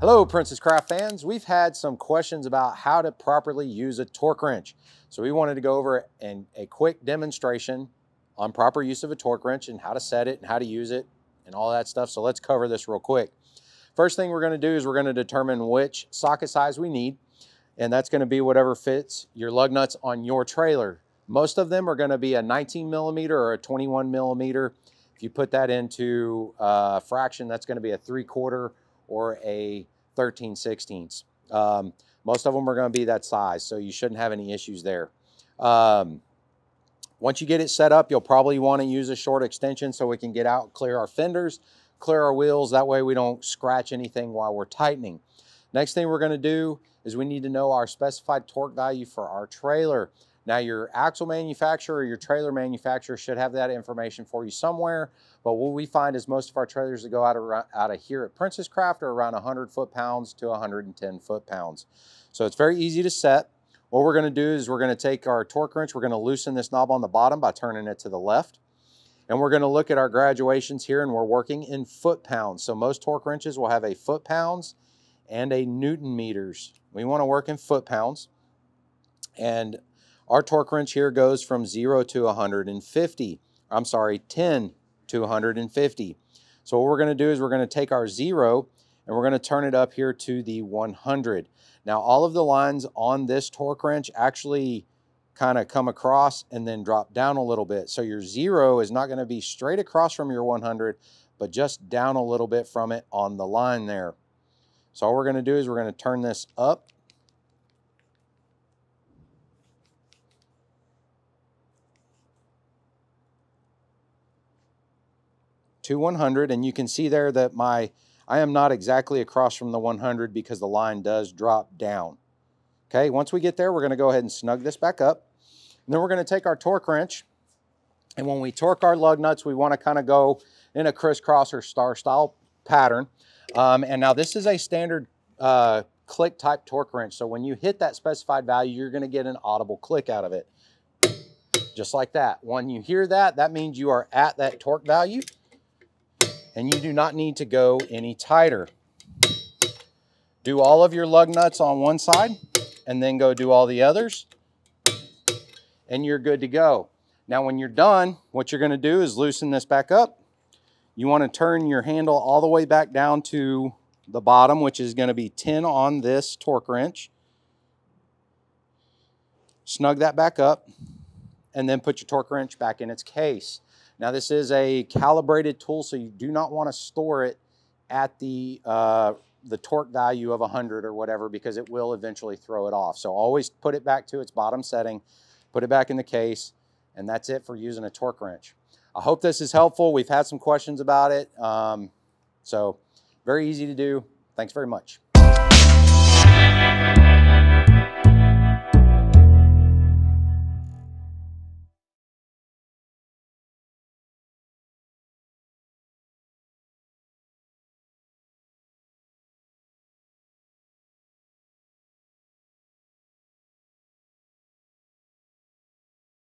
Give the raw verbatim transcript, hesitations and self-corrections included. Hello, Princess Craft fans. We've had some questions about how to properly use a torque wrench. So we wanted to go over an, a quick demonstration on proper use of a torque wrench and how to set it and how to use it and all that stuff. So let's cover this real quick. First thing we're gonna do is we're gonna determine which socket size we need. And that's gonna be whatever fits your lug nuts on your trailer. Most of them are gonna be a nineteen millimeter or a twenty-one millimeter. If you put that into a fraction, that's gonna be a three quarter or a thirteen sixteenths. Um, most of them are gonna be that size, so you shouldn't have any issues there. Um, once you get it set up, you'll probably wanna use a short extension so we can get out, clear our fenders, clear our wheels, that way we don't scratch anything while we're tightening. Next thing we're gonna do is we need to know our specified torque value for our trailer. Now your axle manufacturer or your trailer manufacturer should have that information for you somewhere, but what we find is most of our trailers that go out of, out of here at Princess Craft are around one hundred foot-pounds to one hundred ten foot-pounds. So it's very easy to set. What we're gonna do is we're gonna take our torque wrench, we're gonna loosen this knob on the bottom by turning it to the left, and we're gonna look at our graduations here, and we're working in foot-pounds. So most torque wrenches will have a foot-pounds and a newton meters. We wanna work in foot-pounds, and our torque wrench here goes from zero to one hundred fifty. I'm sorry, ten to one hundred fifty. So what we're gonna do is we're gonna take our zero and we're gonna turn it up here to the one hundred. Now all of the lines on this torque wrench actually kind of come across and then drop down a little bit. So your zero is not gonna be straight across from your one hundred, but just down a little bit from it on the line there. So all we're gonna do is we're gonna turn this up. To one hundred, and you can see there that my I am not exactly across from the one hundred because the line does drop down. Okay, once we get there, we're going to go ahead and snug this back up, and then we're going to take our torque wrench, and when we torque our lug nuts, we want to kind of go in a crisscross or star style pattern. Um, and now this is a standard uh, click type torque wrench, so when you hit that specified value, you're going to get an audible click out of it, just like that. When you hear that, that means you are at that torque value, and you do not need to go any tighter. Do all of your lug nuts on one side and then go do all the others, and you're good to go. Now when you're done, what you're going to do is loosen this back up. You want to turn your handle all the way back down to the bottom, which is going to be ten on this torque wrench. Snug that back up and then put your torque wrench back in its case. Now this is a calibrated tool, so you do not want to store it at the, uh, the torque value of one hundred or whatever, because it will eventually throw it off. So always put it back to its bottom setting, put it back in the case, and that's it for using a torque wrench. I hope this is helpful. We've had some questions about it. Um, so very easy to do. Thanks very much.